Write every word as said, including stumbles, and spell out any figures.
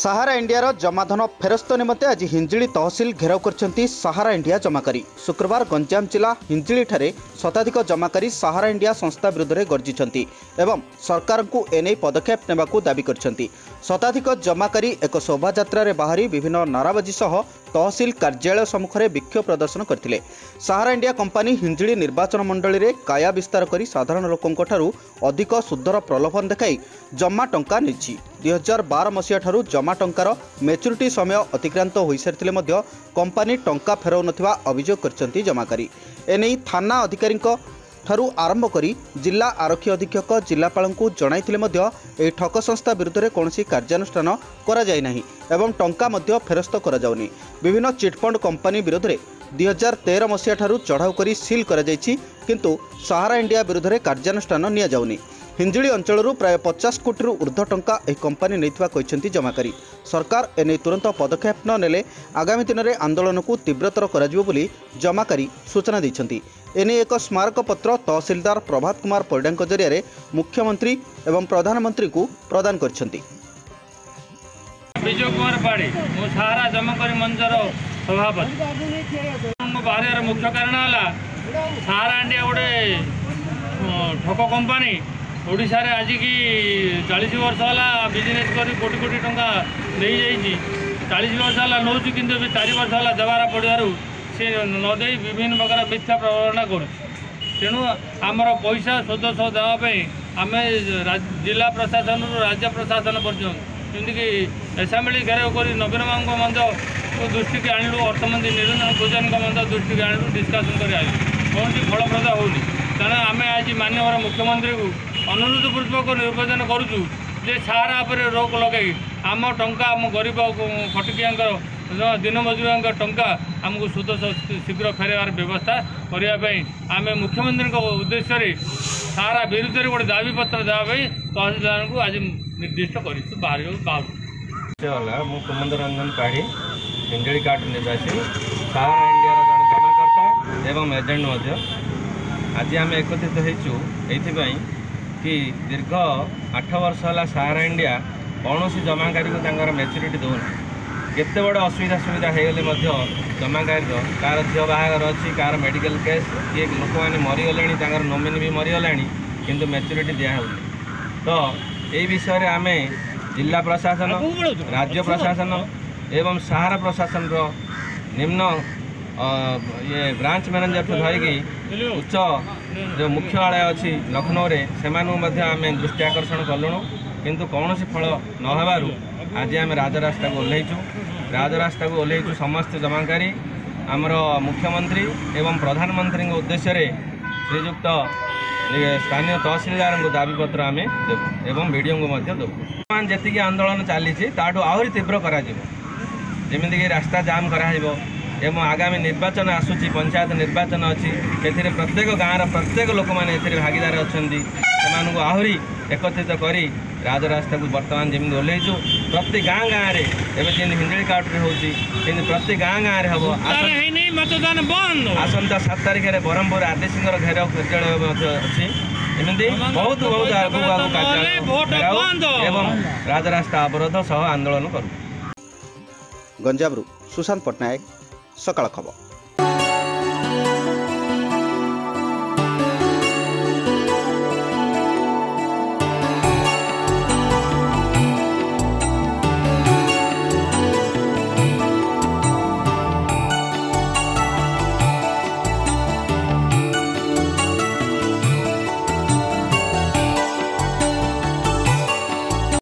सहारा India जमाधन फेरस्त निमत्ते आज हिंजिली तहसिल घेराव कर सहारा इंडिया जमाकारी। शुक्रवार गंजाम जिला हिंजिली ठारे शताधिक जमाकारी सहारा इंडिया संस्था विरुद्ध में गर्जिंट एवं सरकार को एने पदक्षेप नेबाकू दाबी कर शताधिक जमाकारी एक शोभा यात्रा बाहरी विभिन्न नाराबाजी सह तहसिल कार्यालय सम्मुखें विक्षोभ प्रदर्शन करते। सहारा इंडिया कंपानी हिंजिली निर्वाचन मंडल में काया विस्तार कर साधारण लोकों अधिक सुदर प्रलोभन देखाई जमा टंका नहीं। दुई हजार बार मसीहा जमा टंकार मेच्यूरीटी समय अतिक्रांत हो सारी कंपानी टंका फेराउ नथिबा अभियोग करछंती जमाकारी। एने थाना अधिकारी ठारू आरंभ करी जिला आरक्षी अधीक्षक जिलापालंकु जणाइथिले मध्य ए ठक संस्था विरुद्ध में कौन कार्यानुष्ठान करा जाय नाही एवं टंका मध्य फेरस्त करा जाउनी। विभिन्न चिटफंड कंपानी विरुद्ध में दुई हजार तेरह मसीहा ठारू चढ़ाऊ कर सिल करा जायछि किंतु सहारा इंडिया विरुद्ध में कार्यानुष्ठान निया जाउनी। हिंजिली अंचलरू प्राय पचास कोटी ऊर्ध्व टंका एक कंपानी नैथिबा कहिसेंती जमाकारी। सरकार एने तुरंत पदक्षेप न नेले आगामी दिन में आंदोलन को तीव्रतर कराजिबो बोली जमाकारी सूचना दैछंती। एने एक स्मारक पत्र तहसीलदार प्रभात कुमार परिडांक जरिया मुख्यमंत्री एवं प्रधानमंत्री को प्रदान करछंती। विजय कुमार पाड़ी मो सारा जमाकारी मंचर सभापति बाहर मुख्य कारण सारा इंडिया गोटे ठक कंपानी ओडिशा रे आज की चालीस वर्ष होला बिजनेस करी कोटी कोटी टंका नहीं जाइए चालीस वर्ष होला नौ किंतु भी चार वर्ष होला दबारा पड़ू सी नदे विभिन्न प्रकार मिथ्या प्रवर्णना कर तेणु आमर पैसा सोदस देवाई आम जिला प्रशासन राज्य प्रशासन पर्यटन जमीक एसेम्बली घेराव कर नवीन बाबू मंदिर दृष्टि की आणलु अर्थमंत्री निरंजन गुर्जर मंदिर दृष्टि की आणलु डिस्कसन कौन फलप्रद होनी। तेना आम आज माननीय मुख्यमंत्री को अनुरोधपूर्वक निर्वाचन करुचु जे सारा पर रोक लगे आम टंका आम गरीब खटिकिया दिन मजूरी टंका आमको सुध शीघ्र फेरबार व्यवस्था करने आम मुख्यमंत्री उद्देश्य रे सारा विरुद्ध में गोटे दाबीपत्र देवाई तहसीलदार को आज निर्दिष्ट करा। मुकुंद रंजन पाढ़ी हिंजिली काट निवासी सहारा इंडिया जन कार्यकर्ता एवं एजेंट आज आम एकत्रित होती कि दीर्घ आठ वर्ष होला सहारा इंडिया कौन जमाकारी को मेच्यूरीटी देना केते बड़ असुविधा सुविधा हो जमाकारी कार झील बाहर अच्छी कार मेडिकल केस किए लोक मैंने मरीगले नोमिनी भी मरीगला किंतु मेच्यूरीटी दिहनी तो यही विषय आम जिला प्रशासन राज्य प्रशासन एवं सहारा प्रशासन निम्न ये ब्रांच मैनेजर ठूँ धरिकी उच्च जो मुख्यालय अच्छी लखनऊ रे से आम दृष्टि आकर्षण कलुणु किंतु कौन फल न होबारु आज आम राजरास्ता को ओल्लैचु राजरास्ता को ओल्लैचु समस्त जमाकारी आमर मुख्यमंत्री एवं प्रधानमंत्री उद्देश्य रे श्रीजुक्त स्थानीय तहसीलदार को दाबीपत्र आम एवं वीडियो को बर्तमान जी आंदोलन चली आहरी तीव्र करमिक रास्ता जाम कर एवं आगामी निर्वाचन आसूची पंचायत निर्वाचन अच्छी एथेरे प्रत्येक गाँव प्रत्येक लोक मैंने भागीदार अच्छा से आहरी एकत्रित कर राजरास्ता को बर्तमान जमी ओल्लैचु प्रति गाँ गाँव में एवं जमी हिंजिली कार्ड होती प्रति गाँ गाँव में हम मतदान बंद आसंता सात तारिख में ब्रह्मपुर आदिसिंह घेराव कार्यालय अच्छी एमती बहुत बहुत आगू आगू कार्यालय एवं राजरास्ता अवरोध सह आंदोलन करूँ। गंजामु सुशांत पट्टनायक, सकाळ खबर।